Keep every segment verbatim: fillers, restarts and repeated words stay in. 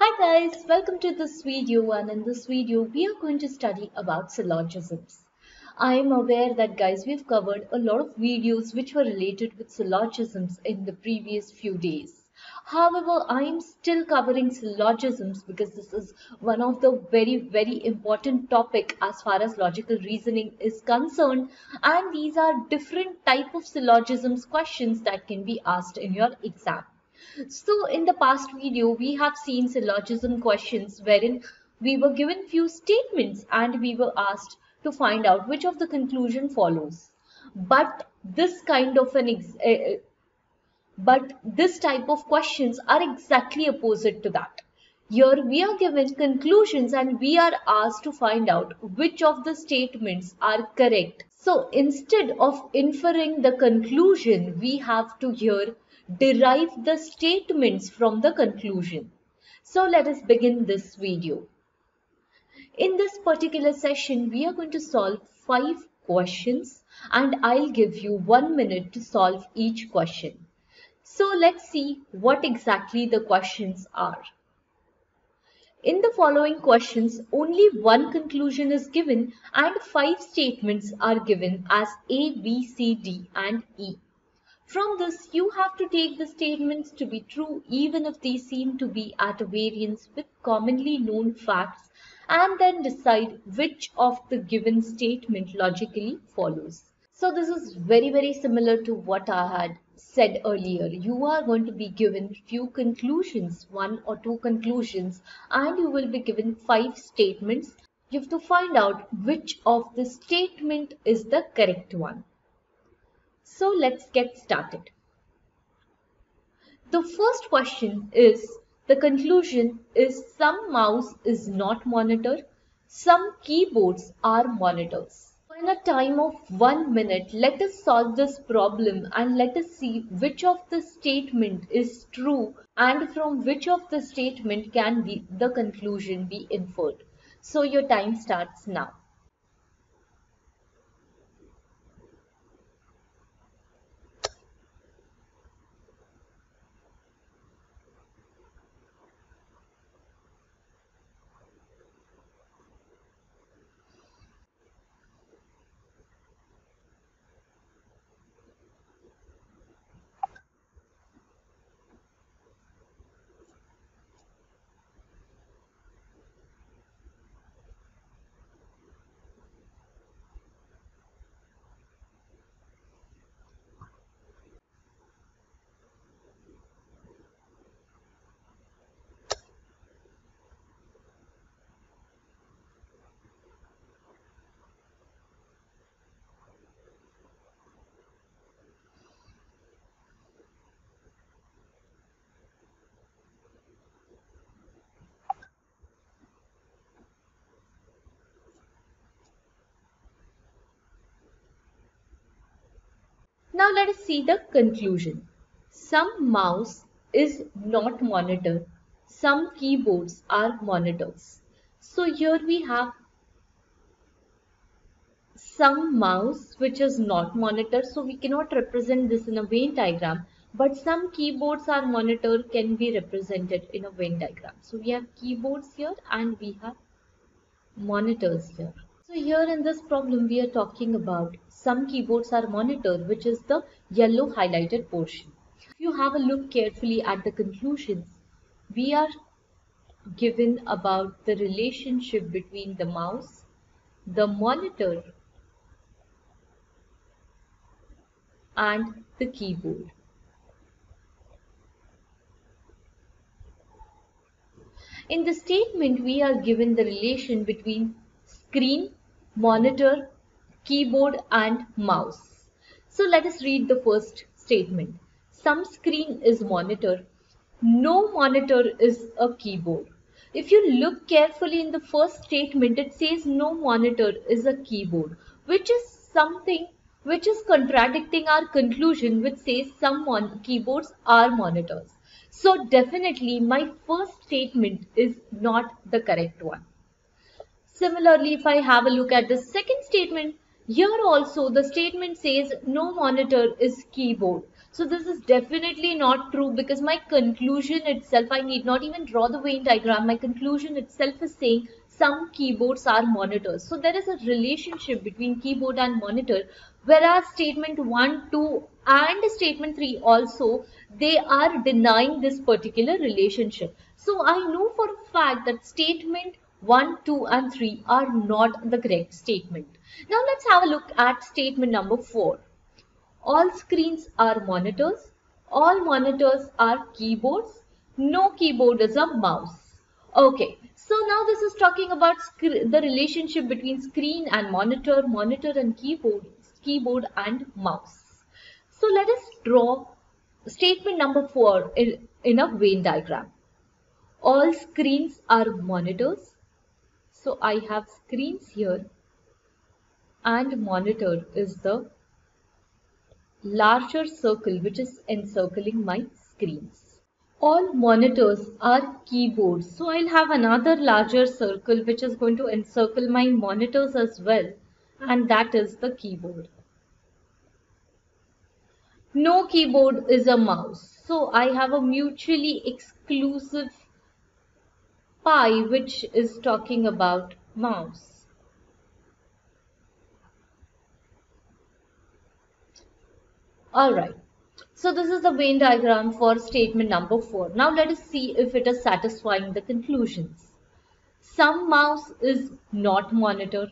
Hi guys, welcome to this video, and in this video we are going to study about syllogisms. I am aware that guys we've covered a lot of videos which were related with syllogisms in the previous few days. However, I am still covering syllogisms because this is one of the very very important topic as far as logical reasoning is concerned, and these are different type of syllogisms questions that can be asked in your exam. So in the past video, we have seen syllogism questions wherein we were given few statements and we were asked to find out which of the conclusion follows. But this kind of an ex uh, but this type of questions are exactly opposite to that. Here we are given conclusions and we are asked to find out which of the statements are correct. So instead of inferring the conclusion, we have to here derive the statements from the conclusion. So let us begin this video. In this particular session, we are going to solve five questions and I'll give you one minute to solve each question. So let's see what exactly the questions are. In the following questions, only one conclusion is given and five statements are given as A, B, C, D and E. From this, you have to take the statements to be true even if they seem to be at variance with commonly known facts, and then decide which of the given statement logically follows. So this is very very similar to what I had said earlier. You are going to be given few conclusions, one or two conclusions, and you will be given five statements. You have to find out which of the statement is the correct one. So let's get started. The first question is, the conclusion is some mouse is not monitor, some keyboards are monitors. In a time of one minute, let us solve this problem and let us see which of the statement is true and from which of the statement can be the conclusion be inferred. So your time starts now. Now let us see the conclusion. Some mouse is not monitor, some keyboards are monitors. So here we have some mouse which is not monitor, so we cannot represent this in a Venn diagram, but some keyboards are monitor can be represented in a Venn diagram. So we have keyboards here and we have monitors here. So here in this problem we are talking about some keyboards are monitored, which is the yellow highlighted portion. If you have a look carefully at the conclusions, we are given about the relationship between the mouse, the monitor and the keyboard. In the statement we are given the relation between screen, monitor, keyboard and mouse. So let us read the first statement. Some screen is monitor. No monitor is a keyboard. If you look carefully in the first statement, it says no monitor is a keyboard, which is something which is contradicting our conclusion which says some mon- keyboards are monitors. So definitely my first statement is not the correct one. Similarly, if I have a look at the second statement, here also the statement says no monitor is keyboard. So this is definitely not true, because my conclusion itself, I need not even draw the Venn diagram, my conclusion itself is saying some keyboards are monitors. So there is a relationship between keyboard and monitor, whereas statement one, two and statement three also, they are denying this particular relationship. So I know for a fact that statement one, two and three are not the correct statement. Now let's have a look at statement number four. All screens are monitors, all monitors are keyboards, no keyboard is a mouse. Okay, so now this is talking about the relationship between screen and monitor, monitor and keyboard, keyboard and mouse. So let us draw statement number four in, in a Venn diagram. All screens are monitors. So I have screens here and monitor is the larger circle which is encircling my screens. All monitors are keyboards, so I'll have another larger circle which is going to encircle my monitors as well, and that is the keyboard. No keyboard is a mouse, so I have a mutually exclusive pie which is talking about mouse. Alright, so this is the Venn diagram for statement number four. Now let us see if it is satisfying the conclusions. Some mouse is not monitor.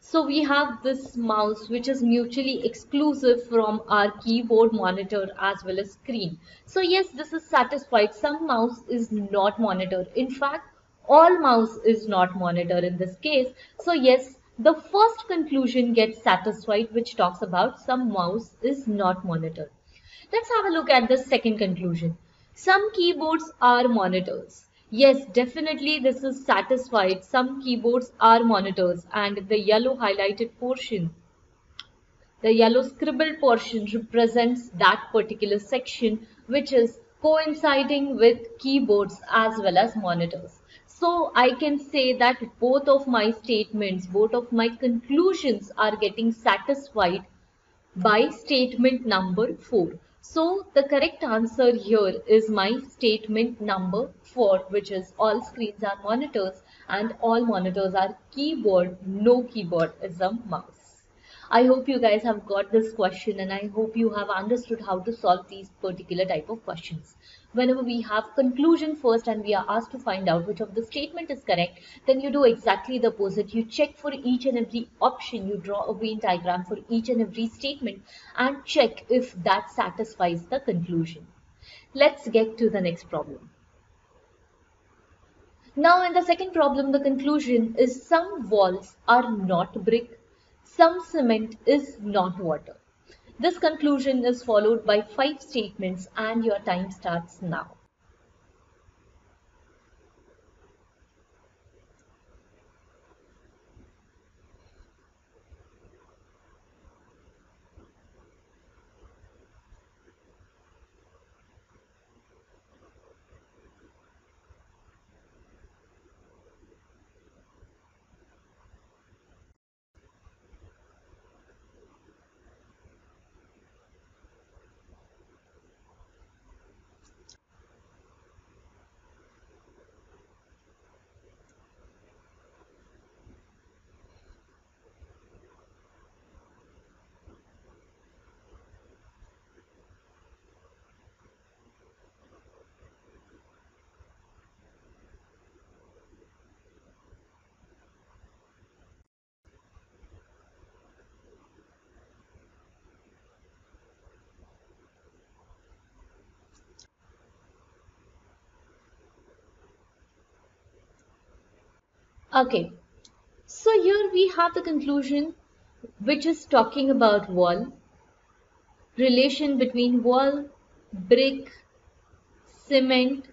So we have this mouse which is mutually exclusive from our keyboard, monitor as well as screen. So yes, this is satisfied. Some mouse is not monitor. In fact, all mouse is not monitor in this case. So yes, the first conclusion gets satisfied, which talks about some mouse is not monitor. Let's have a look at the second conclusion. Some keyboards are monitors. Yes, definitely this is satisfied. Some keyboards are monitors, and the yellow highlighted portion, the yellow scribbled portion represents that particular section which is coinciding with keyboards as well as monitors. So I can say that both of my statements, both of my conclusions are getting satisfied by statement number four. So the correct answer here is my statement number four, which is all screens are monitors and all monitors are keyboard, no keyboard is a mouse. I hope you guys have got this question, and I hope you have understood how to solve these particular type of questions. Whenever we have conclusion first and we are asked to find out which of the statement is correct, then you do exactly the opposite. You check for each and every option. You draw a Venn diagram for each and every statement and check if that satisfies the conclusion. Let's get to the next problem. Now in the second problem, the conclusion is some walls are not brick, some cement is not water. This conclusion is followed by five statements, and your time starts now. Okay, so here we have the conclusion which is talking about wall, relation between wall, brick, cement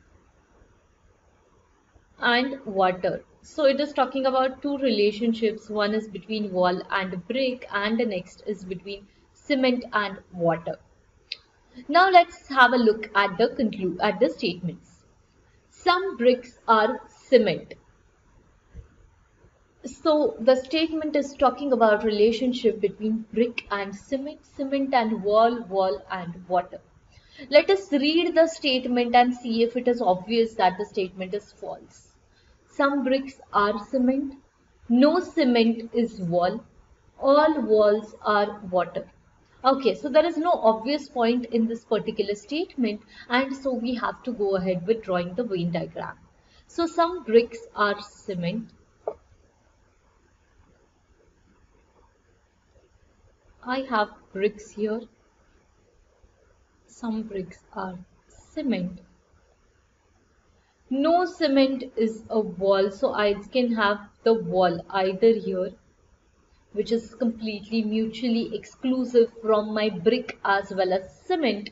and water. So it is talking about two relationships, one is between wall and brick and the next is between cement and water. Now let's have a look at the conclu- at the statements. Some bricks are cement. So the statement is talking about relationship between brick and cement, cement and wall, wall and water. Let us read the statement and see if it is obvious that the statement is false. Some bricks are cement. No cement is wall. All walls are water. Okay, so there is no obvious point in this particular statement, and so we have to go ahead with drawing the Venn diagram. So some bricks are cement. I have bricks here. Some bricks are cement. No cement is a wall, so I can have the wall either here, which is completely mutually exclusive from my brick as well as cement.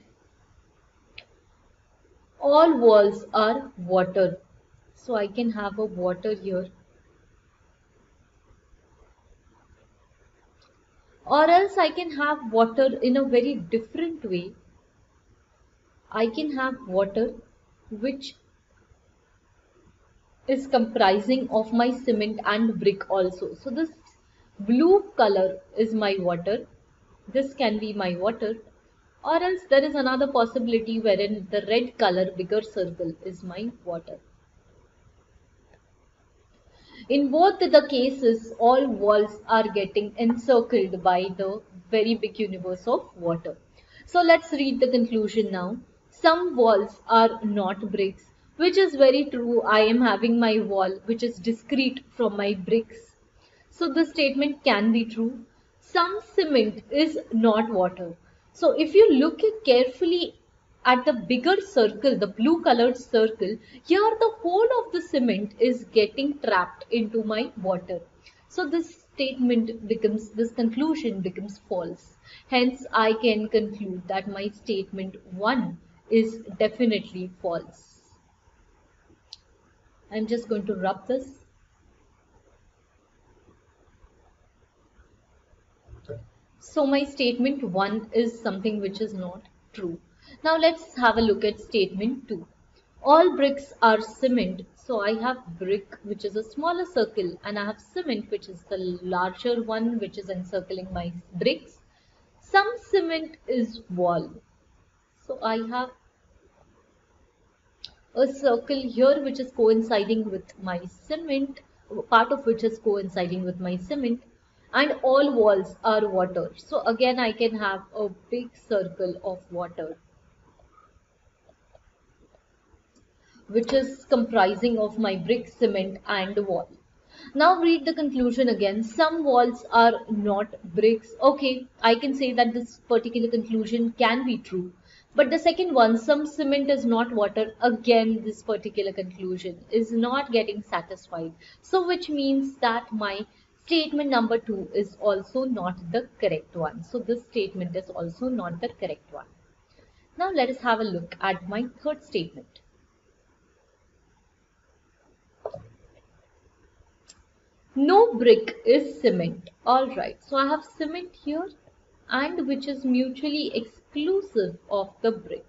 All walls are water, so I can have a water here. Or else I can have water in a very different way. I can have water which is comprising of my cement and brick also. So this blue color is my water. This can be my water. Or else there is another possibility wherein the red color, bigger circle, is my water. In both the cases, all walls are getting encircled by the very big universe of water. So let's read the conclusion now. Some walls are not bricks, which is very true. I am having my wall which is discrete from my bricks. So this statement can be true. Some cement is not water. So if you look carefully at the bigger circle, the blue colored circle, here the whole of the cement is getting trapped into my water. So this statement becomes, this conclusion becomes false. Hence, I can conclude that my statement one is definitely false. I'm just going to rub this. So my statement one is something which is not true. Now let's have a look at statement two. All bricks are cement. So I have brick which is a smaller circle, and I have cement which is the larger one which is encircling my bricks. Some cement is wall. So I have a circle here which is coinciding with my cement, part of which is coinciding with my cement. And all walls are water. So again, I can have a big circle of water, which is comprising of my brick, cement and wall. Now read the conclusion again. Some walls are not bricks. Okay, I can say that this particular conclusion can be true. But the second one, some cement is not water, again this particular conclusion is not getting satisfied. So which means that my statement number two is also not the correct one. So this statement is also not the correct one. Now let us have a look at my third statement. No brick is cement. All right. So I have cement here, and which is mutually exclusive of the brick.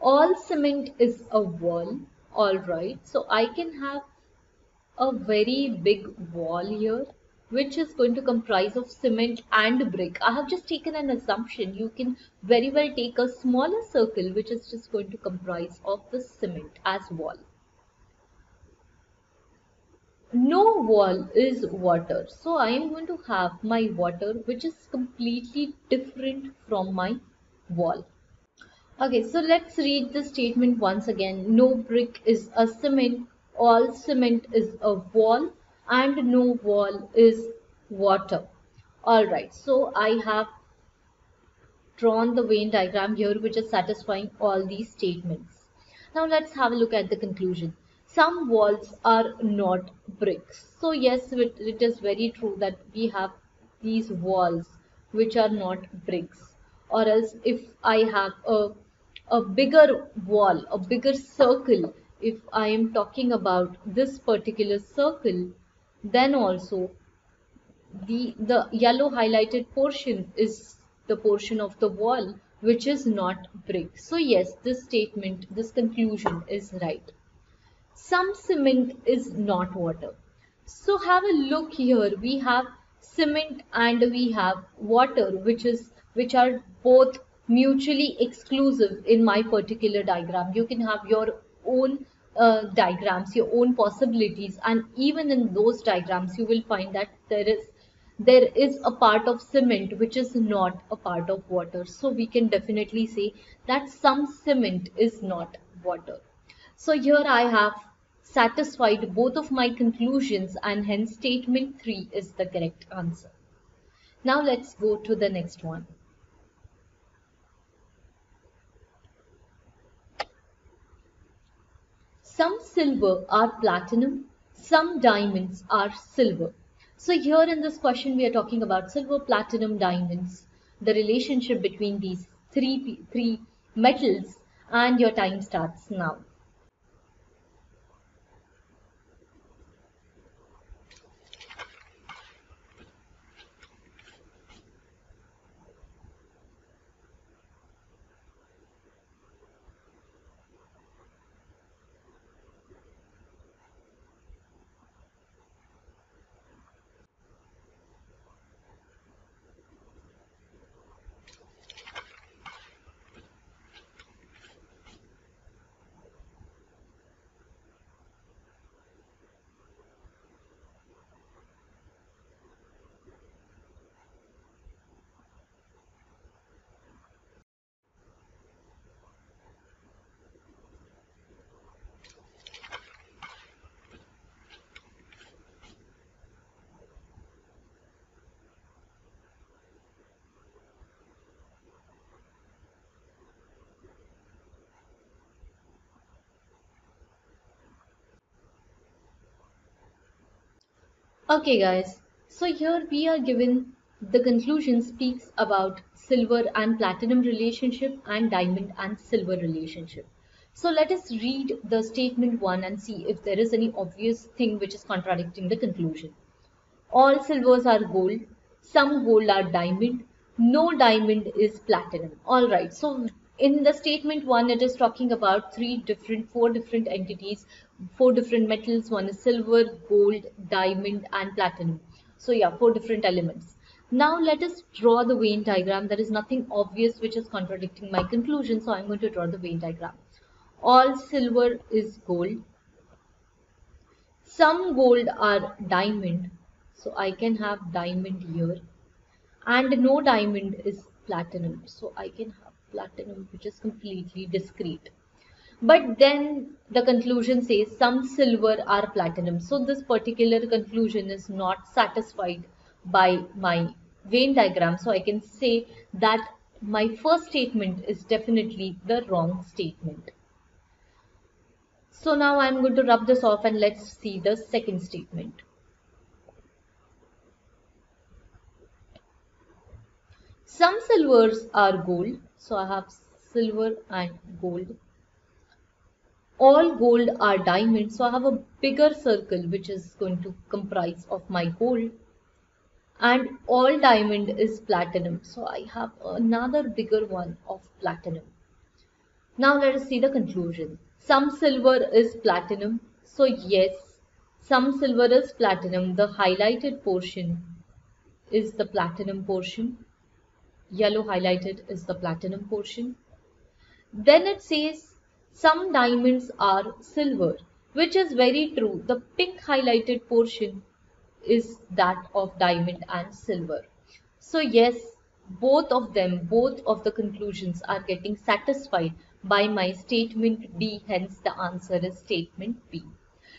All cement is a wall. All right. So I can have a very big wall here which is going to comprise of cement and brick. I have just taken an assumption. You can very well take a smaller circle which is just going to comprise of the cement as wall. No wall is water. So I am going to have my water which is completely different from my wall. Okay, so let's read the statement once again. No brick is a cement. All cement is a wall, and no wall is water. All right, so I have drawn the Venn diagram here which is satisfying all these statements. Now let's have a look at the conclusion. Some walls are not bricks. So yes, it, it is very true that we have these walls which are not bricks. Or else if I have a, a bigger wall, a bigger circle, if I am talking about this particular circle, then also the, the yellow highlighted portion is the portion of the wall which is not brick. So yes, this statement, this conclusion is right. Some cement is not water. So have a look here. We have cement and we have water, which is which are both mutually exclusive in my particular diagram. You can have your own uh, diagrams, your own possibilities, and even in those diagrams you will find that there is there is a part of cement which is not a part of water. So we can definitely say that some cement is not water. So here I have satisfied both of my conclusions, and hence statement three is the correct answer. Now let's go to the next one. Some silver are platinum, some diamonds are silver. So here in this question we are talking about silver, platinum, diamonds, the relationship between these three, three metals, and your time starts now. Okay guys, so here we are given the conclusion speaks about silver and platinum relationship and diamond and silver relationship. So let us read the statement one and see if there is any obvious thing which is contradicting the conclusion. All silvers are gold, some gold are diamond, no diamond is platinum. Alright, so in the statement one it is talking about three different, four different entities, four different metals. One is silver, gold, diamond and platinum. So yeah, four different elements. Now let us draw the Venn diagram. There is nothing obvious which is contradicting my conclusion, so I'm going to draw the Venn diagram. All silver is gold, some gold are diamond, so I can have diamond here, and no diamond is platinum, so I can have platinum, which is completely discrete. But then the conclusion says some silver are platinum. So this particular conclusion is not satisfied by my Venn diagram. So I can say that my first statement is definitely the wrong statement. So now I'm going to rub this off and let's see the second statement. Some silvers are gold. So I have silver and gold. All gold are diamonds, so I have a bigger circle which is going to comprise of my gold, and all diamond is platinum, so I have another bigger one of platinum. Now let us see the conclusion. Some silver is platinum, so yes, some silver is platinum. The highlighted portion is the platinum portion, yellow highlighted is the platinum portion. Then it says some diamonds are silver, which is very true. The pink highlighted portion is that of diamond and silver. So yes, both of them, both of the conclusions are getting satisfied by my statement B, hence the answer is statement B.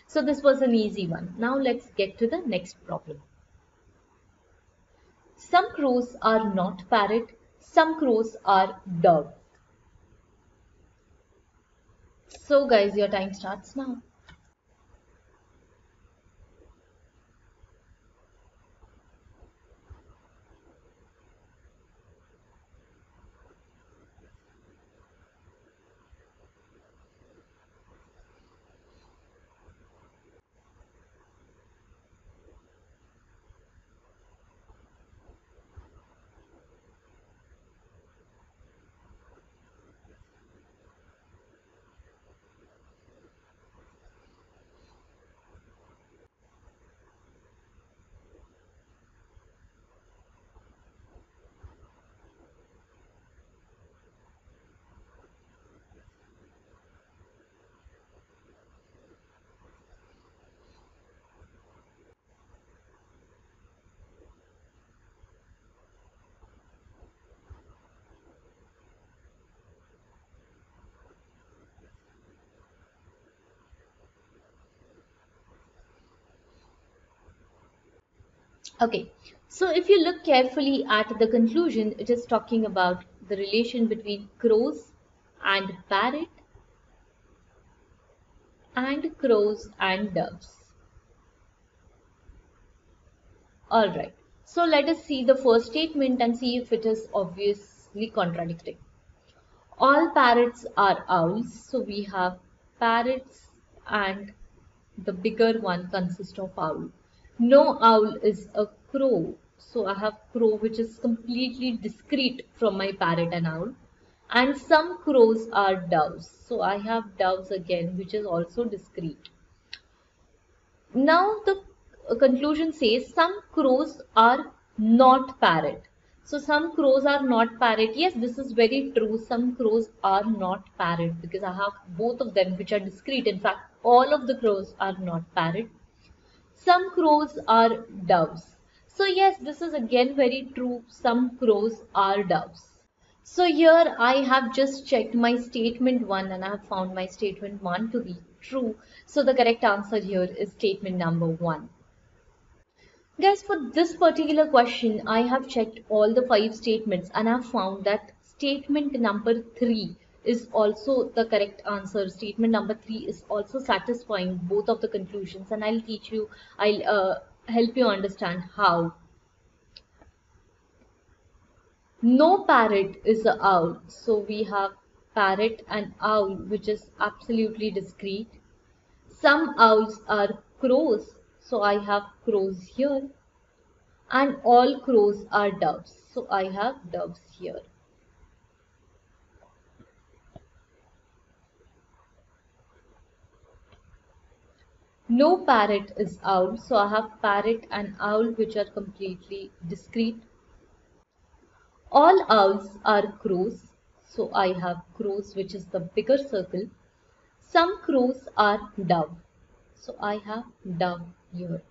So this was an easy one. Now let's get to the next problem. Some crows are not parrot, some crows are dove. So guys, your time starts now. Okay, so if you look carefully at the conclusion, it is talking about the relation between crows and parrot and crows and doves. All right, so let us see the first statement and see if it is obviously contradicting. All parrots are owls, so we have parrots and the bigger one consists of owl. No owl is a crow, so I have crow which is completely discrete from my parrot and owl. And some crows are doves, so I have doves again which is also discrete. Now the A conclusion says some crows are not parrot. So some crows are not parrot. Yes, this is very true. Some crows are not parrot because I have both of them which are discrete. In fact, all of the crows are not parrot. Some crows are doves. So yes, this is again very true. Some crows are doves. So here I have just checked my statement one and I have found my statement one to be true. So the correct answer here is statement number one. Guys, for this particular question, I have checked all the five statements and I have found that statement number three is also the correct answer. Statement number three is also satisfying both of the conclusions, and I'll teach you, I'll uh, help you understand how. No parrot is an owl. So we have parrot and owl, which is absolutely discrete. Some owls are crows. So I have crows here, and all crows are doves. So I have doves here. No parrot is owl. So I have parrot and owl which are completely discrete. All owls are crows. So I have crows which is the bigger circle. Some crows are dove. So I have dove here.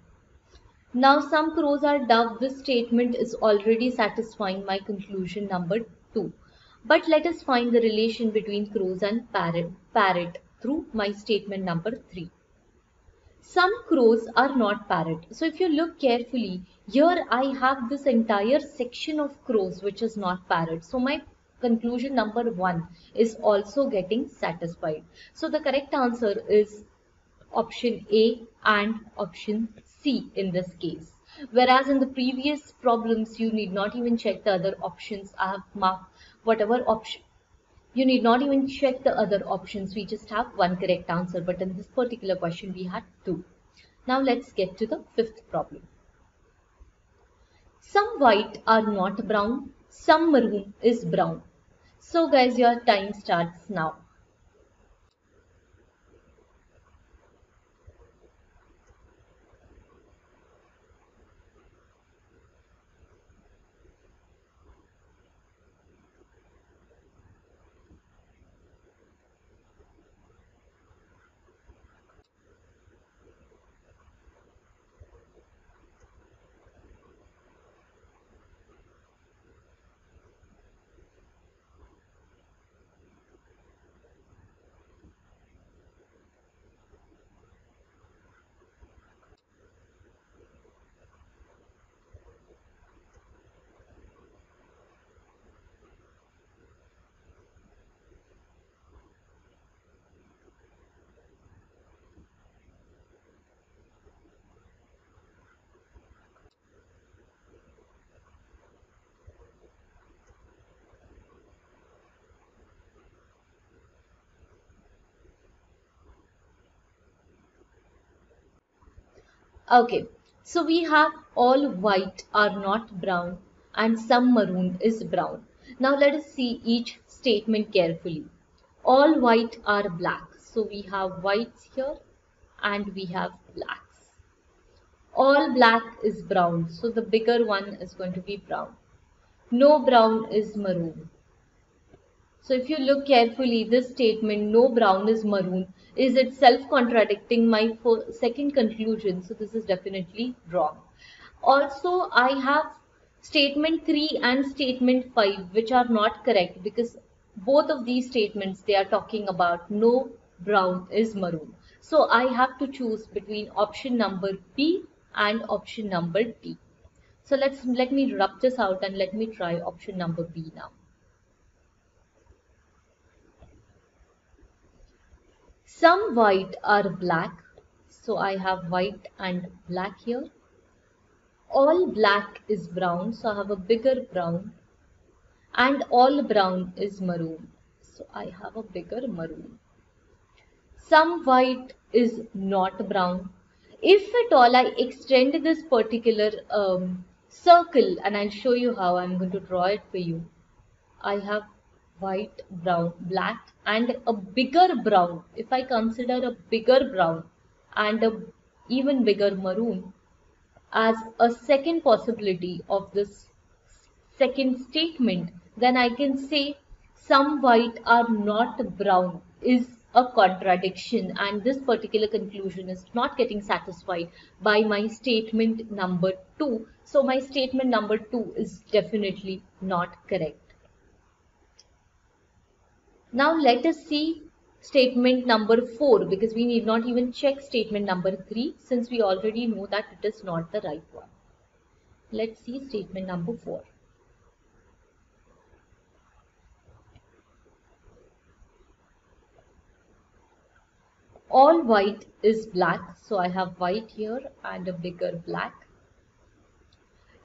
Now some crows are dove. This statement is already satisfying my conclusion number two. But let us find the relation between crows and parrot, parrot through my statement number three. Some crows are not parrot. So if you look carefully, here I have this entire section of crows which is not parrot. So my conclusion number one is also getting satisfied. So the correct answer is option A and option C in this case, whereas in the previous problems you need not even check the other options. I have marked whatever option, you need not even check the other options, we just have one correct answer, but in this particular question we had two. Now let's get to the fifth problem. Some white are not brown, some maroon is brown. So guys, your time starts now. Okay, so we have all white are not brown and some maroon is brown. Now let us see each statement carefully. All white are black. So we have whites here and we have blacks. All black is brown. So the bigger one is going to be brown. No brown is maroon. So if you look carefully, this statement, no brown is maroon, is itself contradicting my second conclusion. So this is definitely wrong. Also, I have statement three and statement five, which are not correct because both of these statements, they are talking about no brown is maroon. So I have to choose between option number B and option number D. So let's let me rub this out and let me try option number B now. Some white are black. So I have white and black here. All black is brown. So I have a bigger brown. And all brown is maroon. So I have a bigger maroon. Some white is not brown. If at all I extend this particular um, circle, and I'll show you how I'm going to draw it for you. I have white, brown, black, and a bigger brown. If I consider a bigger brown and an even bigger maroon as a second possibility of this second statement, then I can say some white are not brown is a contradiction, and this particular conclusion is not getting satisfied by my statement number two. So my statement number two is definitely not correct. Now let us see statement number four, because we need not even check statement number three since we already know that it is not the right one. Let's see statement number four. All white is black, so I have white here and a bigger black.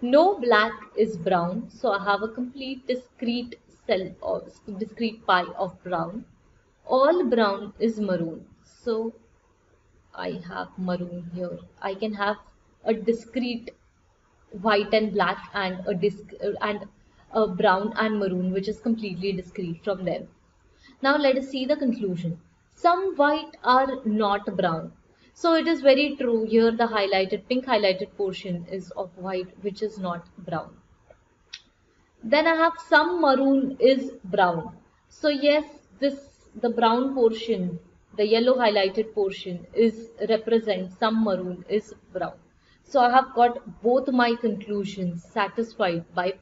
No black is brown, so I have a complete discrete or discrete pie of brown. All brown is maroon, so I have maroon here. I can have a discrete white and black and a disc and a brown and maroon, which is completely discrete from them. Now let us see the conclusion. Some white are not brown, so it is very true here. The highlighted pink highlighted portion is of white, which is not brown. Then I have some maroon is brown. So yes, this the brown portion, the yellow highlighted portion is represents some maroon is brown. So I have got both my conclusions satisfied by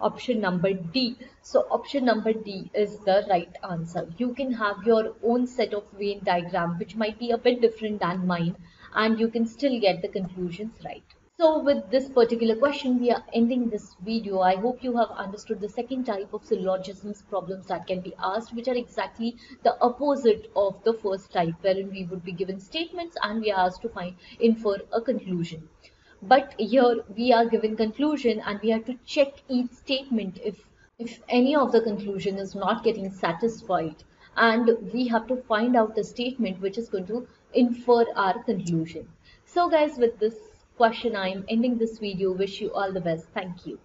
option number D. So option number D is the right answer. You can have your own set of Venn diagram, which might be a bit different than mine, and you can still get the conclusions right. So with this particular question, we are ending this video. I hope you have understood the second type of syllogisms problems that can be asked, which are exactly the opposite of the first type, wherein we would be given statements and we are asked to find, infer a conclusion. But here we are given conclusion and we have to check each statement if, if any of the conclusion is not getting satisfied. And we have to find out the statement which is going to infer our conclusion. So guys, with this question, I am ending this video. Wish you all the best. Thank you.